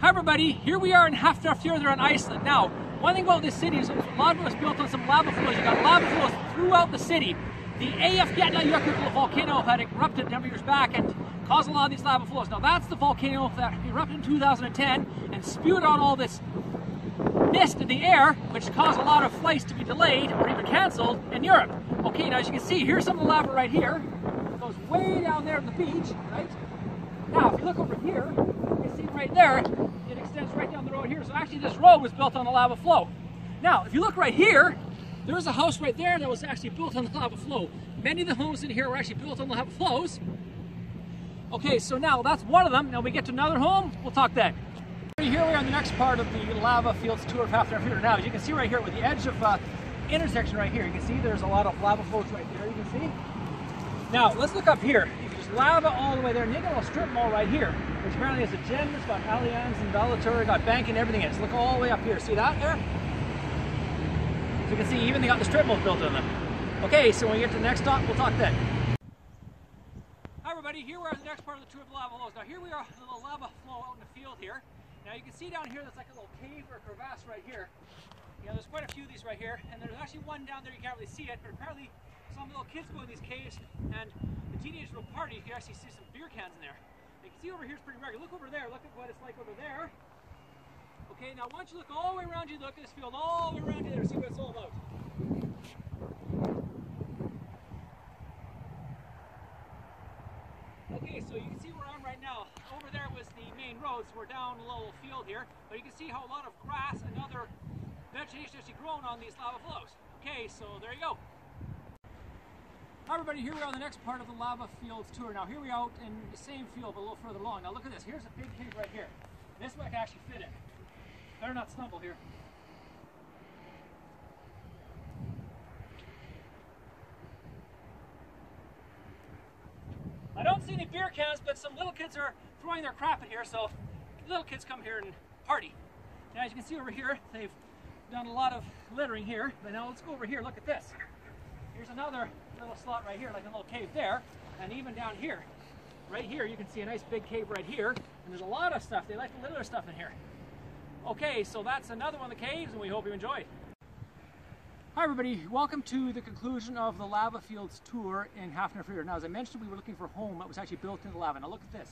Hi everybody, here we are in Hafnarfjörður in Iceland. Now, one thing about this city is a lot of it was built on some lava flows. You got lava flows throughout the city. The Eyjafjallajökull volcano had erupted several years back and caused a lot of these lava flows. Now that's the volcano that erupted in 2010 and spewed out all this mist in the air, which caused a lot of flights to be delayed or even canceled in Europe. Okay, now as you can see, here's some of the lava right here. It goes way down there on the beach, right? Now, if you look over here, you can see right there, it extends right down the road here. So actually this road was built on the lava flow. Now, if you look right here, there's a house right there that was actually built on the lava flow. Many of the homes in here were actually built on the lava flows. Okay, so now that's one of them. Now we get to another home, we'll talk then. Here we are in the next part of the lava fields tour of Hafnarfjörður. Now, as you can see right here, with the edge of intersection right here, you can see there's a lot of lava flows right there, you can see. Now, let's look up here. There's lava all the way there, and you got a little strip mall right here, which apparently is a gym. It's got Allianz and Valitura, got banking, everything else. Look all the way up here. See that there? So you can see even they got the strip malls built in them. Okay, so when we get to the next stop, we'll talk then. Hi everybody, here we are in the next part of the tour of the lava flows. Now here we are in the lava flow out in the field here. Now you can see down here that's like a little cave or crevasse right here. You know, there's quite a few of these right here, and there's actually one down there you can't really see it, but apparently some little kids go in these caves, and the teenagers will party. You can actually see some beer cans in there. You can see over here is pretty regular. Look over there. Look at what it's like over there. Okay, now once you look all the way around you, look at this field all the way around you there, see what it's all about. Okay, so you can see we're on right now. Over there was the main road, so we're down a little field here, but you can see how a lot of grass and other vegetation is actually grown on these lava flows. Okay, so there you go. Hi everybody, here we are on the next part of the lava fields tour. Now here we are out in the same field but a little further along. Now look at this, here's a big cave right here. This one I can actually fit in. Better not stumble here. I don't see any beer cans, but some little kids are throwing their crap in here, so little kids come here and party. Now as you can see over here, they've done a lot of littering here, but now let's go over here, look at this. Here's another little slot right here, like a little cave there, and even down here. Right here, you can see a nice big cave right here, and there's a lot of stuff. They like to litter their stuff in here. Okay, so that's another one of the caves, and we hope you enjoyed. Hi everybody, welcome to the conclusion of the lava fields tour in Hafnarfjörður. Now, as I mentioned, we were looking for a home that was actually built into lava. Now look at this.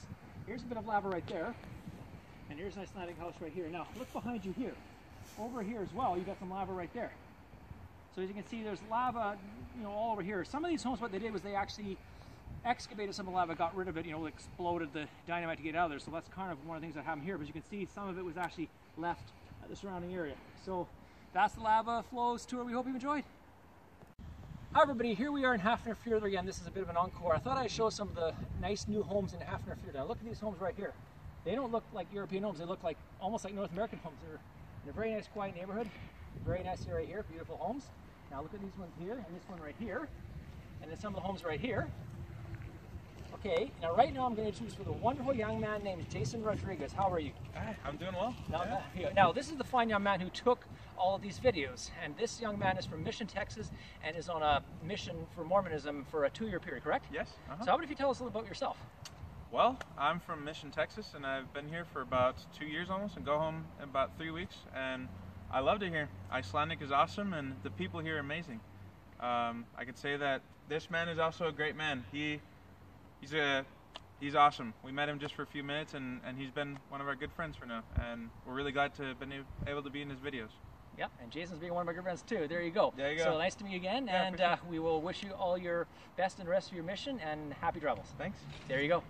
Here's a bit of lava right there, and here's a nice landing house right here. Now, look behind you here. Over here as well, you got some lava right there. So as you can see, there's lava, you know, all over here. Some of these homes, what they did was they actually excavated some of the lava, got rid of it, you know, exploded the dynamite to get out of there. So that's kind of one of the things that happened here. But as you can see, some of it was actually left at the surrounding area. So that's the lava flows tour. We hope you enjoyed. Hi everybody, here we are in Hafnarfjörður again. This is a bit of an encore. I thought I'd show some of the nice new homes in Hafnarfjörður. Now look at these homes right here. They don't look like European homes. They look like almost like North American homes. They're in a very nice quiet neighborhood. Very nice area here, beautiful homes. Now look at these ones here, and this one right here, and then some of the homes right here. Okay, now right now I'm going to introduce with a wonderful young man named Jason Rodriguez. How are you? Hi, I'm doing well. Now, yeah. Now this is the fine young man who took all of these videos, and this young man is from Mission, Texas, and is on a mission for Mormonism for a 2-year period, correct? Yes. So how about if you tell us a little about yourself? Well, I'm from Mission, Texas, and I've been here for about 2 years almost, and go home in about 3 weeks, and I loved it here. Icelandic is awesome, and the people here are amazing. I can say that this man is also a great man. He's awesome. We met him just for a few minutes, and he's been one of our good friends for now, and we're really glad to have been able to be in his videos. Yep, and Jason's being one of my good friends too. There you go. There you go. So nice to meet you again, yeah, and we will wish you all your best in the rest of your mission, and happy travels. Thanks. There you go.